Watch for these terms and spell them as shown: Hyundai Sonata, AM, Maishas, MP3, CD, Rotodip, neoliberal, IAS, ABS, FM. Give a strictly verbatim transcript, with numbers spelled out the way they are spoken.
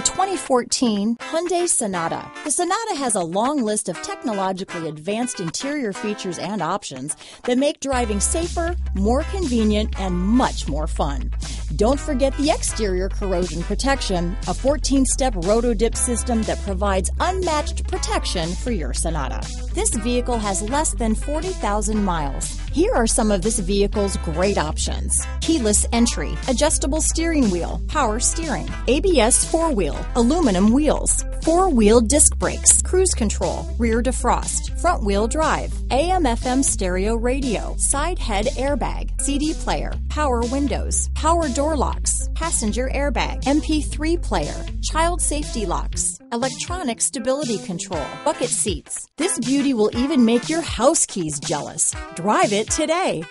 The twenty fourteen Hyundai Sonata. The Sonata has a long list of technologically advanced interior features and options that make driving safer, more convenient, and much more fun. Don't forget the exterior corrosion protection, a fourteen-step Rotodip system that provides unmatched protection for your Sonata. This vehicle has less than forty thousand miles. Here are some of this vehicle's great options: keyless entry, adjustable steering wheel, power steering, A B S four-wheel, aluminum wheels, four-wheel disc brakes, cruise control, rear defrost, front-wheel drive, A M F M stereo radio, side head airbag, C D player, power windows, power door locks, passenger airbag, M P three player, child safety locks, electronic stability control, bucket seats. This beauty will even make your house keys jealous. Drive it today.